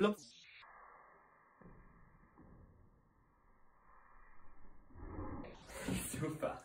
Plop. Super.